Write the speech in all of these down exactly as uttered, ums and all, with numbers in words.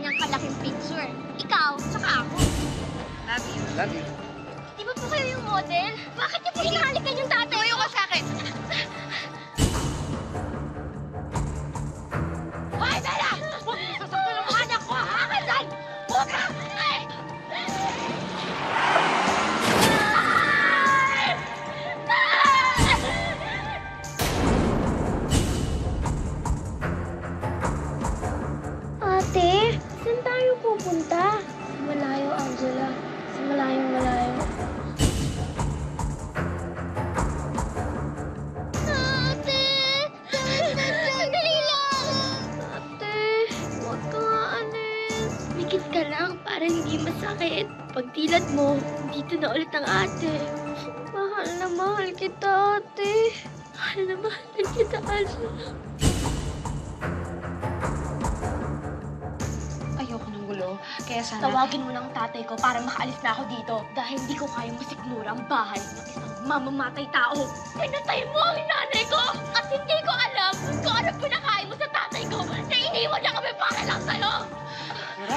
ganyang kalaking picture. Ikaw, tsaka ako. Love you. Love you. Di ba po kayo yung model? Bakit niyo po hinahalikan yung tatay? Tumayo ka sa akin! Hoy, Bella! Huwag mo sasaktan ang mga anak ko, ha? Akin dyan! Huwag ka! Ate, saan tayo pupunta? Malayo, Angela. Sa malayong malayo. Ate! Sandali lang! Ate, huwag ka nga anis. Mikit ka lang para hindi masakit. Pagdilat mo, dito na ulit ang ate. Mahal na mahal kita, ate. Mahal na mahal na kita, Angela. Kaya sana... Tawagin mo ng tatay ko para makaalis na ako dito. Dahil hindi ko kayang masignura ang bahay ng isang mamamatay tao. Pinatay mo ang nanay ko! At hindi ko alam kung ano pinakain mo sa tatay ko na iniwan na kami para lang sa'yo! Tara!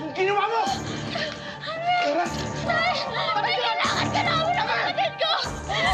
Anong ginawa mo? Tara! Tay! May kailangan ka namin ang kapatid ko! Tay!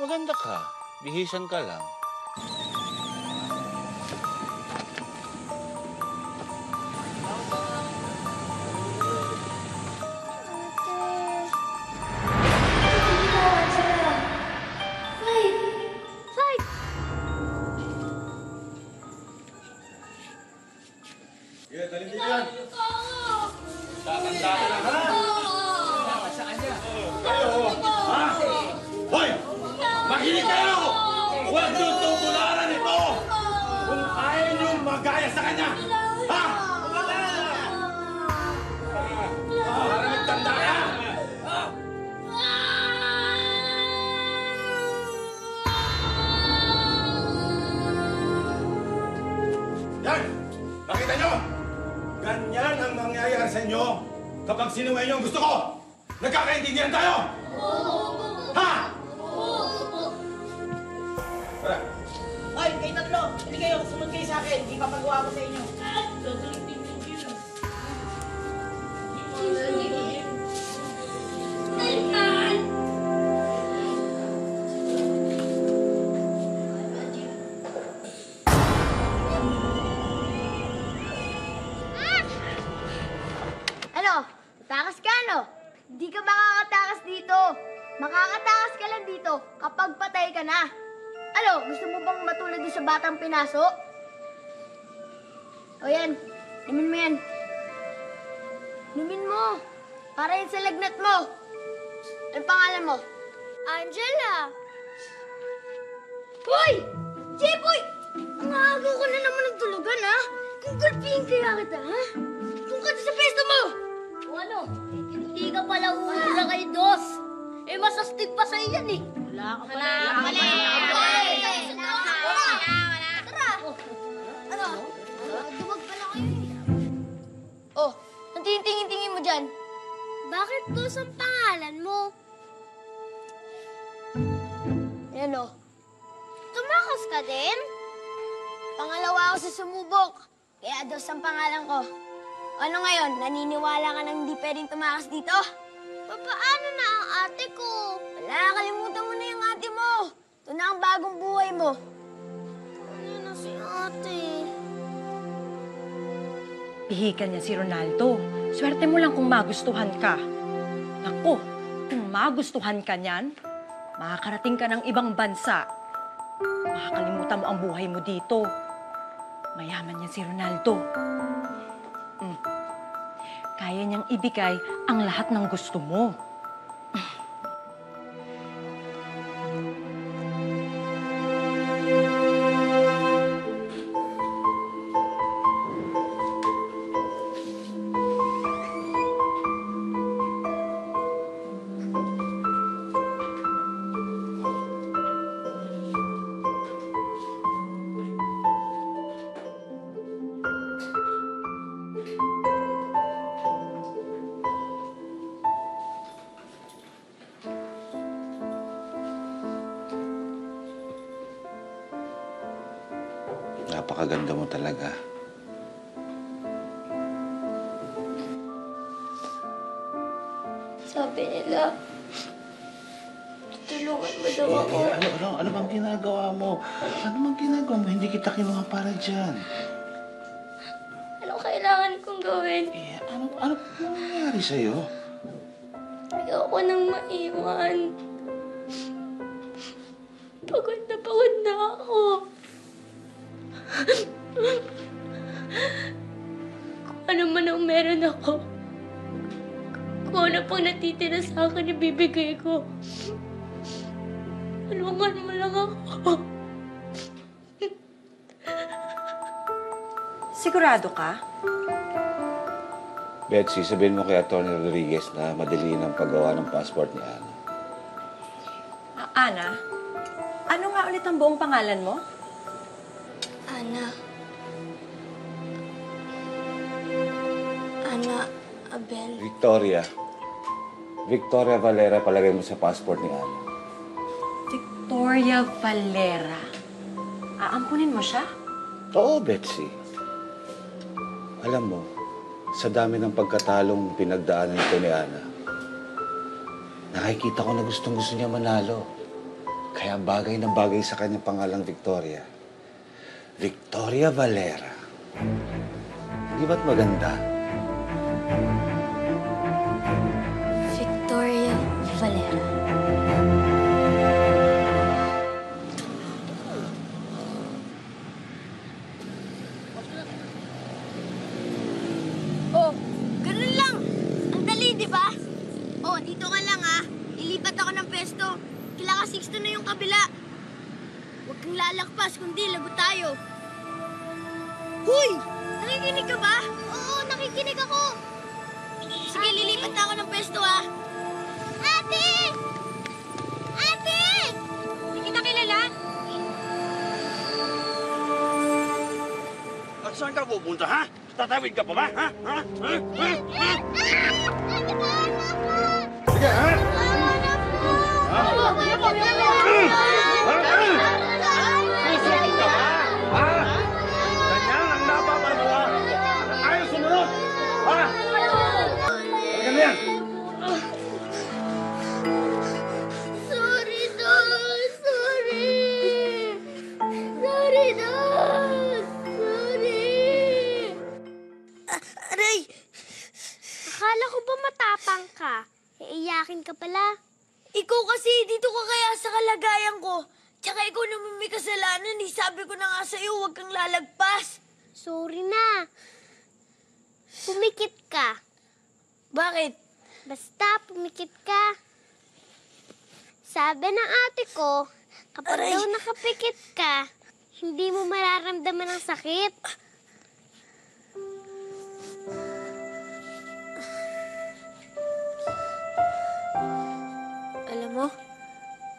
Maganda ka. Bihisan ka lang. Ay, Takas ka, no? Hindi ka makakatakas dito. Makakatakas ka lang dito kapag patay ka na. Ano, gusto mo bang matulad din sa batang pinaso? O yan, inumin mo yan. Inumin mo. Para yan sa lagnat mo. Ano pangalan mo? Angela. Hoy! Jeboy! Ang aga ko na naman ng tulugan, ha? Kung gulpihin kaya kita, ha? Kung kata sa pesto mo! O ano? Hindi ka pala uula kay Dos. Eh, masastig pa sa iyan, eh. Wala ka pala. Wala ka pala. Wala ka pala. Tara. Ano? Duwag pala kayo, eh. Oh, ang tingin-tingin mo dyan. Bakit Dos ang pangalan mo? Yan, oh. Tumakas ka din? Pangalawa ako sa sumubok. Kaya Dos ang pangalan ko. Ano ngayon? Naniniwala ka nang hindi pwedeng tumakas dito? Papaano na ang ate ko? Wala, kalimutan mo na yung ate mo. Ito na ang bagong buhay mo. Ano na si ate? Pihikan niya si Ronaldo. Swerte mo lang kung magustuhan ka. Naku, kung magustuhan ka niyan, makakarating ka ng ibang bansa. Makakalimutan mo ang buhay mo dito. Mayaman niya si Ronaldo. Mm. Kaya niyang ibigay ang lahat ng gusto mo. Napakaganda mo talaga. Sabi nila, tutulungan mo daw ako. Eh, ano, ano, ano bang ginagawa mo? Ano bang ginagawa mo? Hindi kita kinuha para dyan. Ano kailangan kong gawin? Eh, ano, ano nangyari sa'yo? Ayoko nang maiwan. Pagod na pagod na ako. Kung ano man ang meron ako, kung ano pang natitira sa akin, ibibigay ko. Tulungan mo lang ako. Sigurado ka? Betsy, sabihin mo kay Atty. Rodriguez na madaliin ang paggawa ng passport ni Anna. Uh, Anna? Ano nga ulit ang buong pangalan mo? Anna. Anna Abel. Victoria. Victoria Valera palagay mo sa passport ni Anna. Victoria Valera. Aampunin mo siya? Oo, Betsy. Alam mo, sa dami ng pagkatalong pinagdaanan ko ni Anna, nakikita ko na gustong-gusto niya manalo. Kaya bagay na bagay sa kanya pangalang Victoria. Victoria Valera. Di ba't maganda? Victoria Valera. Oh, ganun lang. Ang dali, di ba? Oh, dito ka lang, ha. Lilipat ako ng pesto. Kilaka sixto na yung kabila. Huwag kang lalakpas, kundi lagot tayo. Hoy! Nakikinig ka ba? Oo, nakikinig ako. Sige, Ate? Lilipat na ako ng pwesto, ha? Ate! Ate! Hindi kita kilala? At saan ka pupunta, ha? Tatawid ka pa ba, ha? Ha? Ha? Ha? Ha? Sige, ha? Huwag mo yung lang ka. Iiyakin ka pala. Ikaw kasi, dito ka kaya sa kalagayan ko. Tsaka ikaw naman may kasalanan. Eh. Sabi ko na nga sa'yo, huwag kang lalagpas. Sorry na. Pumikit ka. Bakit? Basta, pumikit ka. Sabi ng ate ko, kapag Aray. daw nakapikit ka, hindi mo mararamdaman ang sakit. Alam mo,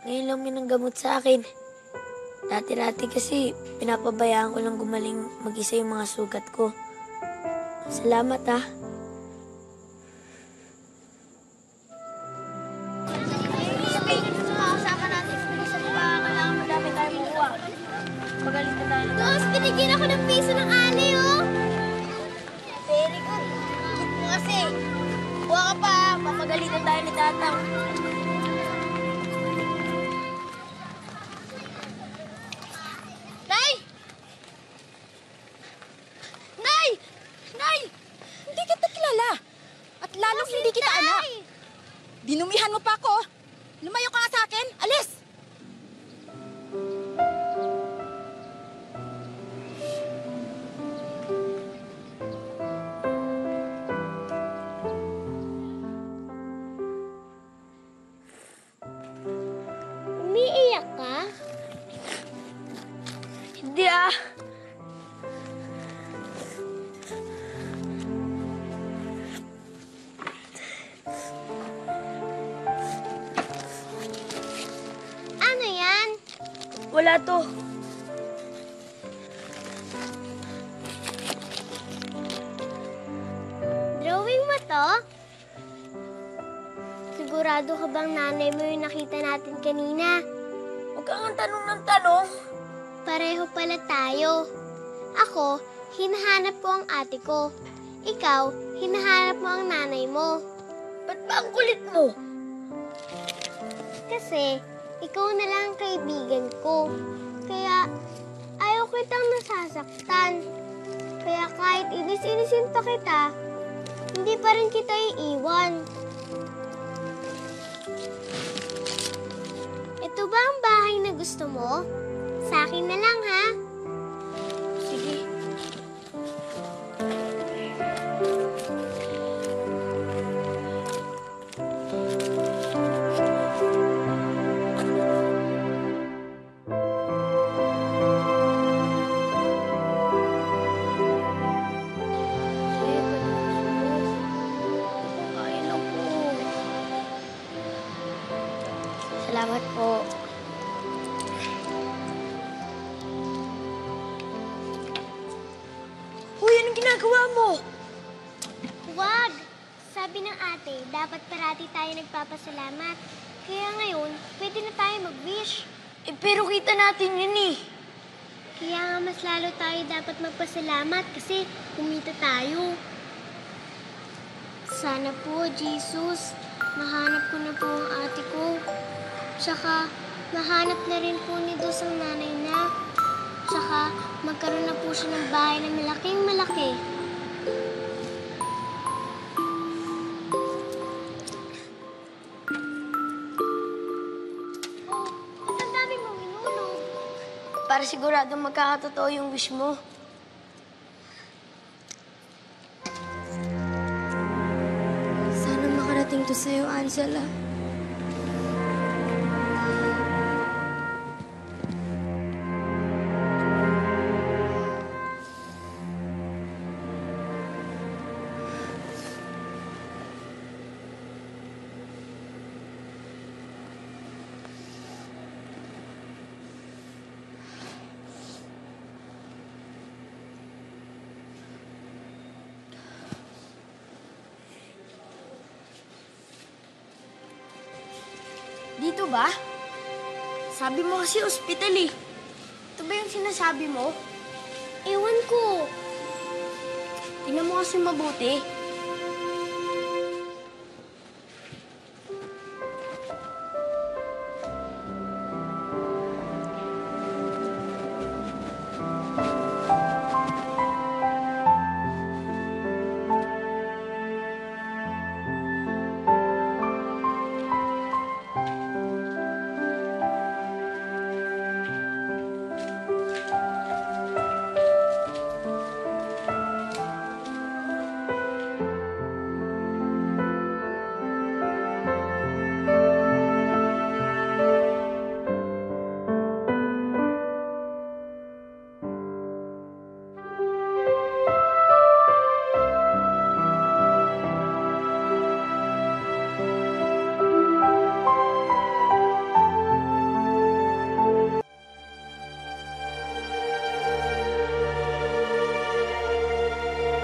ngayon lang may nanggamot sa akin. Dati-dati kasi, pinapabayaan ko lang gumaling mag-isa yung mga sugat ko. Salamat ah. Dos, binigyan ako ng piso ng Ali, oh! Very good. Good mo kasi. Buwa ka pa, papagalitan tayo ni Tatang. Nay! Nay! Nay! Hindi kita kilala. At lalong hindi kita anak. Dinumihan mo pa ako. Lumayo ka sa akin. Alis! Wala to. Drawing mo to? Sigurado ka bang nanay mo yung nakita natin kanina? Huwag kang tanong ng tanong. Pareho pala tayo. Ako, hinahanap ko ang ate ko. Ikaw, hinahanap mo ang nanay mo. Ba't ba ang kulit mo? Kasi... ikaw na lang ang kaibigan ko. Kaya ayaw kitang nasasaktan. Kaya kahit inis-inisin pa kita, hindi pa rin kita iiwan. Ito ba ang bahay na gusto mo? Sa akin na lang, ha? Sige. Salamat po. Uy, anong ginagawa mo? Wag! Sabi ng ate, dapat parati tayo nagpapasalamat. Kaya ngayon, pwede na tayo mag-wish. Eh, pero kita natin yun eh. Kaya nga mas lalo tayo dapat magpasalamat kasi kumita tayo. Sana po, Jesus, mahanap ko na po ang ate ko. Tsaka, nahanap na rin po ni Dos ang nanay na. Tsaka, magkaroon na po siya ng bahay na malaking-malaki. Oh, ba't ang dami mong inulog? Para sigurado magkakatotoo yung wish mo. Sana makarating to sa'yo, Angela. Dito ba? Sabi mo kasi ospital eh. Ito ba yung sinasabi mo? Ewan ko. Tingnan mo kasi mabuti.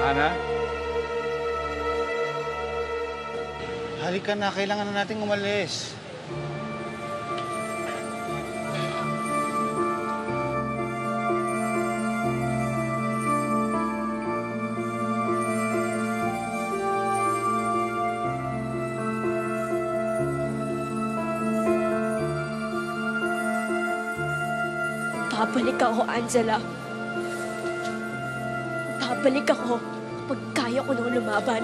Ana? Halika na. Kailangan na natin umalis. Babalik ako, Angela. Babalik ako kapag kaya ko nang lumaban.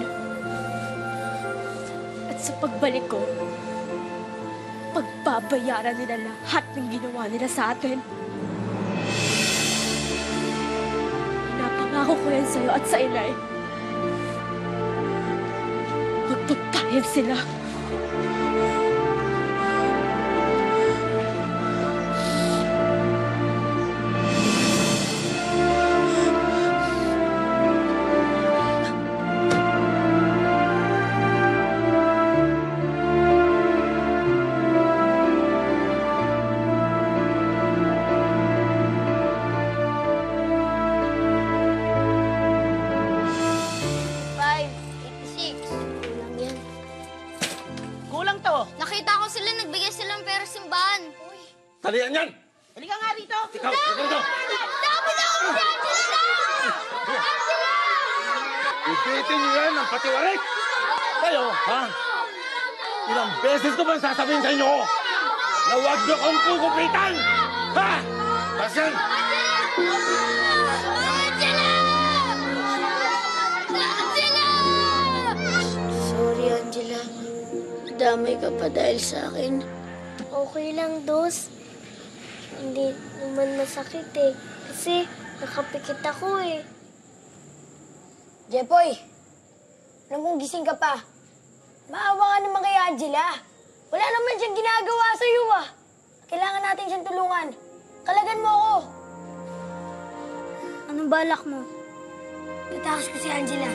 At sa pagbalik ko, pagbabayaran nila lahat ng ginawa nila sa atin. Napangako ko yan sa'yo at sa inay. Magpagbayad sila. Talihan yan! Halika nga rito! Ikaw! Ikaw daw! Dapat ako si Angela! Angela! Ipitin niyo yan ng patiwarik! Kayo, ha? Ilang beses ko bang sasabihin sa inyo na huwag niyo kong kukupitan! Ha? Tapos yan! Angela! Angela! Sorry, Angela. Damay ka pa dahil sa akin. Okay lang, Dos. Hindi naman masakit eh. Kasi nakapikit ako eh. Jepoy! Alam kong gising ka pa. Maawa ka naman kay Angela. Wala naman siyang ginagawa sa'yo ah. Kailangan natin siyang tulungan. Kalagan mo ako. Anong balak mo? Natakas ko si Angela.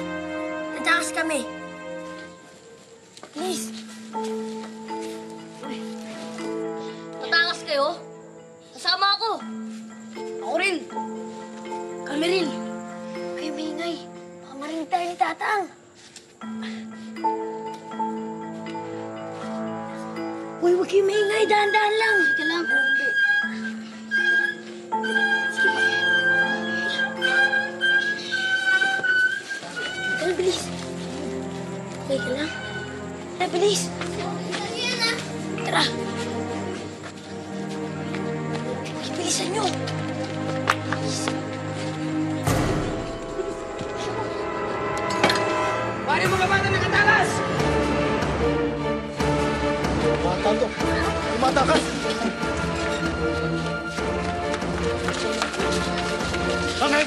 Natakas kami. Please. Ay. Natakas kayo? Kasama ako. Ako rin. Kami rin. Kayo maingay. Baka marinig tayo ni Tatang. Uy, huwag kayo maingay. Dahan-dahan lang. Sige lang. Sige. Sige, bilis. Sige lang. Tara, bilis. Tara. Bilisan nyo! Pari mga bata na katakas! Bata to! Tumatakas! Saan kayo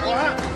Papa! Papa!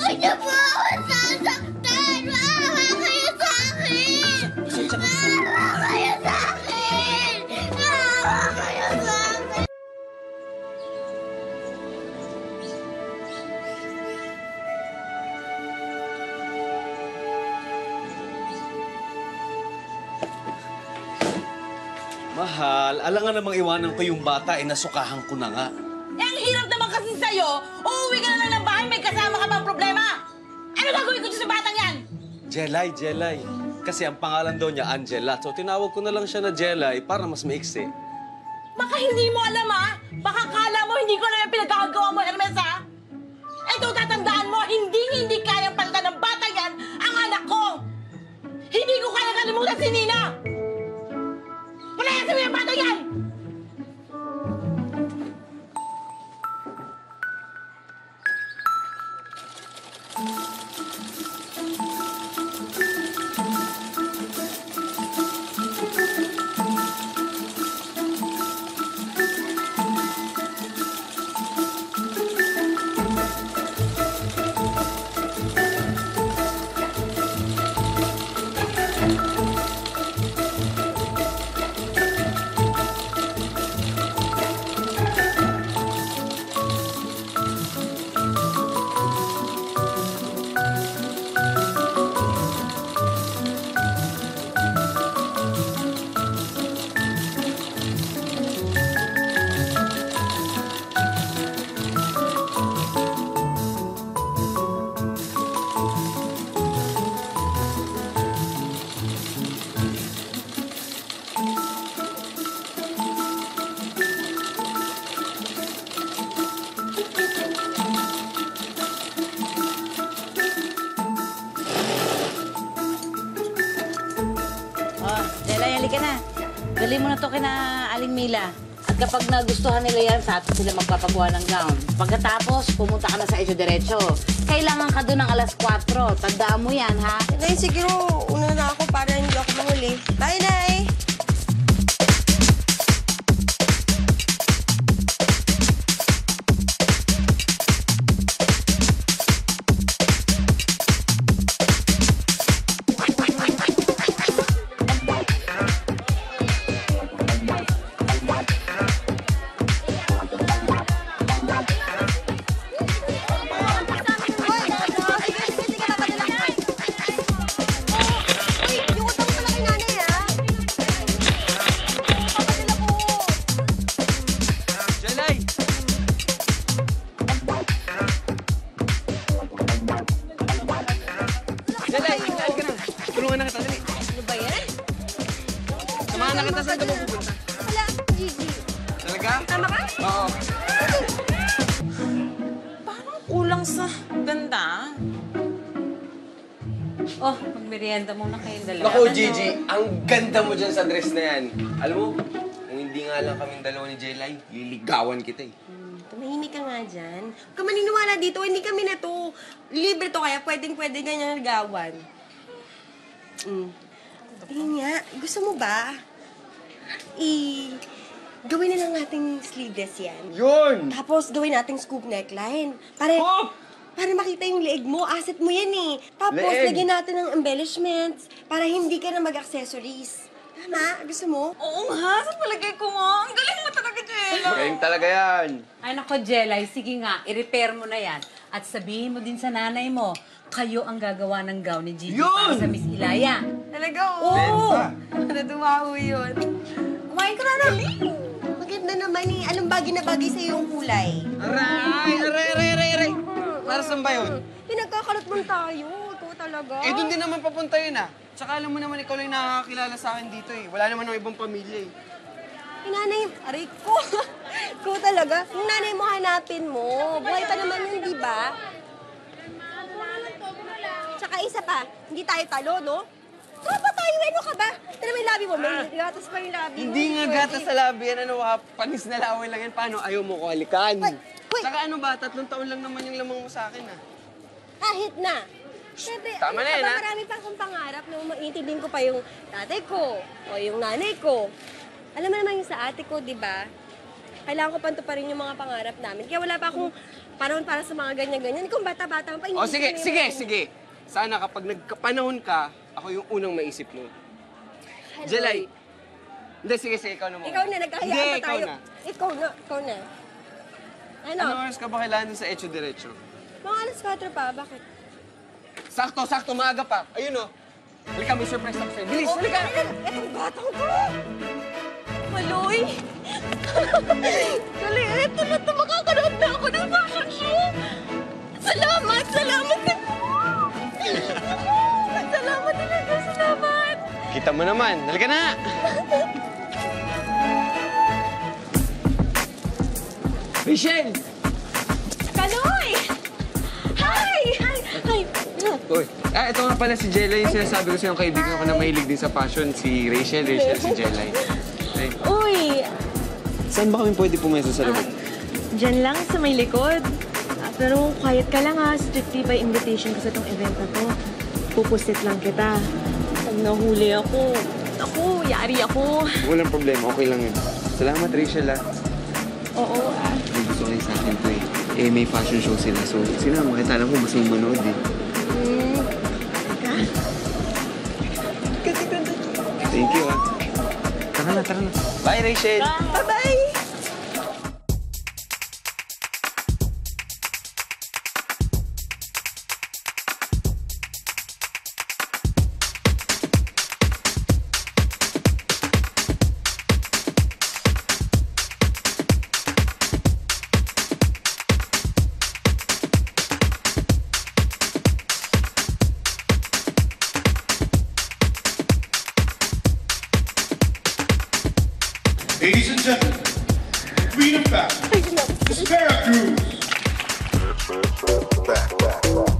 Sige po ako sasaktan! Maawa kayo sa akin! Maawa kayo sa akin! Maawa kayo sa akin! Mahal, alangan namang iwanan ko yung bata, eh nasukahan ko na nga. Eh, ang hirap naman kasi sa'yo! Uuwi ka na lang ng bahay, may kasama ka bang problema? Ano gagawin ko dito sa batang yan? Jelai, Jelai. Kasi ang pangalan daw niya, Angela. So tinawag ko na lang siya na Jelai para mas maiksi. Baka hindi mo alam, ha? Baka kala mo hindi ko alam yung pinagkakagawa mo, Hermes, ha? Ito, tatandaan mo, hindi hindi kayang palitan ng bata yan ang anak ko! Hindi ko kaya kalimutan si Nina! Palayasin mo yung bata yan! Mila. At kapag nagustuhan nila yan, sa atin sila magpapagawa ng gown. Pagkatapos, pumunta ka na sa Edjo Derecho. Kailangan ka doon ng alas kwatro. Tandaan mo yan, ha? Nay, siguro una na ako para hindi ako mahuli. Bye, Nay! Ganda mo dyan sa dress na yan. Alam mo, kung hindi nga lang kaming dalawa ni Jelai, liligawan kita eh. Hmm, tumahimik ka nga dyan. Huwag ka maniniwala dito, hindi kami na to. Libre to, kaya pwedeng-pwede ganyan ligawan. Hmm. Tingin nga, gusto mo ba? I... gawin na lang ating sleeveless yan. Yun! Tapos gawin nating scoop neckline. Pare... Oh! Para makita yung leeg mo, asset mo yan eh. Tapos, leeg. Lagyan natin ng embellishments para hindi ka na mag-accessories. Tama? Gusto mo? Oo nga, sa palagay ko nga. Ang galing mo talaga, Jelai. Galing talaga yan. Ay nako, Jelai. Sige nga, i-repair mo na yan. At sabihin mo din sa nanay mo, kayo ang gagawa ng gown ni Gigi para sa Miss Ilaya. Talaga, oo. Oo. Natuwa ko yun. Kumain ka na na. Maganda naman eh. Anong bagay na bagay sa'yo yung kulay? Aray, aray, aray, aray, aray. Para saan ba yun? Pinagkakalatman tayo. Ikaw talaga. Eh, doon din naman papunta yun, ah. Tsaka alam mo naman, ikaw lang nakakakilala sa akin dito, eh. Wala naman ng ibang pamilya, eh. Yung nanay, aray ko. Ikaw talaga. Yung nanay mo, hanapin mo. Buhay pa naman yun, di ba? Tsaka isa pa, hindi tayo talo, no? Kapa tayo, ano ka ba? Ito naman yung labi mo. May gatas pa yung labi mo. Hindi nga gatas sa labi yan. Ano, panis na laway lang yan. Paano? Ayaw mo ko halikan. Saka ano ba, tatlong taon lang naman yung lamang mo sa akin, ha? Kahit na. Siyempre, tama na yan, ha? Marami pa akong pangarap na maiintindihan ko pa yung tatay ko o yung nanay ko. Alam mo naman yung sa ate ko, di ba? Kailangan ko pantuparin yung mga pangarap namin. Kaya wala pa akong panahon para sa mga ganyan-ganyan. Kung bata-bata pa, hindi oh, sige, sige, yung... sige. Sana kapag nagkapanahon ka, ako yung unang maisip mo. Hello. Jelai. Hindi, sige, sige, ikaw na mo. Ikaw na, nagkahayaan pa tayo. Na. Ikaw na, ikaw na. Ano? Ano oras ka ba kailangan sa Edjo Derecho? Mga alas kwatro pa, bakit? Sakto, sakto, maaga pa. Ayun o. Halika, may surprise lang sa'yo. Bilis, halika! Itong batang ko! Maloy! Tuloy, eto na ito. Makakanood na ako ng fashion show! Salamat! Salamat din po! Salamat din ako! Salamat! Kita mo naman. Halika na! Michelle! Kaloy! Hi! Hi! Hi! Uy. Ah, ito nga pala si Jelai. Yung sinasabi ko sa'yo, kaibigan ko na mahilig din sa passion. Si Rachel, Rachel, si Jelai. Ay. Uy! Saan ba kami pwede pumesa sa labas? Uh, Diyan lang, sa may likod. Uh, pero quiet ka lang ha. Strictly by invitation ko sa itong event na to. Pupusit lang kita. Pag nahuli ako, ako, yari ako. Walang problema, okay lang yun. Salamat, Rachel ha. Oo. May gusto kayo sa akin to eh. Eh, may fashion show sila. So, sila, makita lang ko mas yung manood eh. Hmm. Ika? Kasi ganda siya. Thank you ha. Tara na, tara na. Bye, Rachel. Bye-bye. Ladies and gentlemen, Queen of Back, Sparrow Cruise. Back, back, back.